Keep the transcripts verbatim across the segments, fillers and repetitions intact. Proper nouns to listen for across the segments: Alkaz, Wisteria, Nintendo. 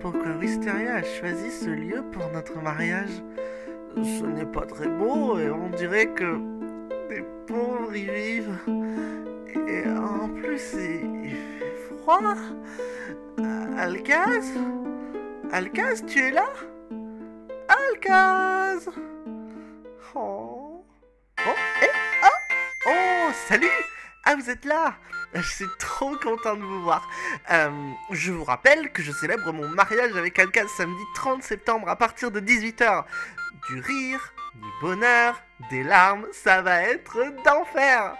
pourquoi Wisteria a choisi ce lieu pour notre mariage. Ce n'est pas très beau et on dirait que des pauvres y vivent. Et en plus, il, il fait froid. Alkaz Alkaz, tu es là? Alkaz! Oh, oh, eh, oh, oh, salut! Ah, vous êtes là! Je suis trop content de vous voir. Euh, je vous rappelle que je célèbre mon mariage avec Alkaz samedi trente septembre à partir de dix-huit heures. Du rire, du bonheur, des larmes, ça va être d'enfer!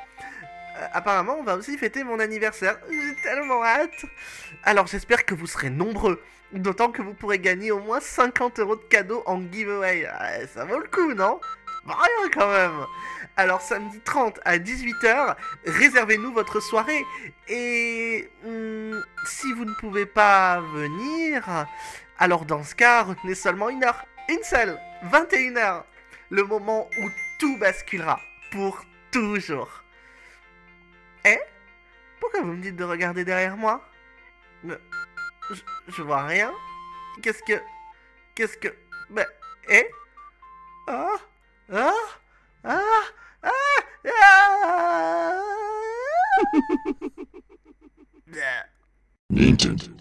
Euh, apparemment, on va aussi fêter mon anniversaire. J'ai tellement hâte! Alors, j'espère que vous serez nombreux. D'autant que vous pourrez gagner au moins cinquante euros de cadeaux en giveaway. Ça vaut le coup, non? Rien quand même. Alors samedi trente à dix-huit heures, réservez-nous votre soirée. Et hmm, si vous ne pouvez pas venir, alors dans ce cas, retenez seulement une heure. Une seule, vingt et une heures. Le moment où tout basculera. Pour toujours. Eh? Pourquoi vous me dites de regarder derrière moi? Le... Je, je vois rien. Qu'est-ce que... Qu'est-ce que... Bah... Eh? Ah? Ah? Ah? Ah? Ah? Nintendo.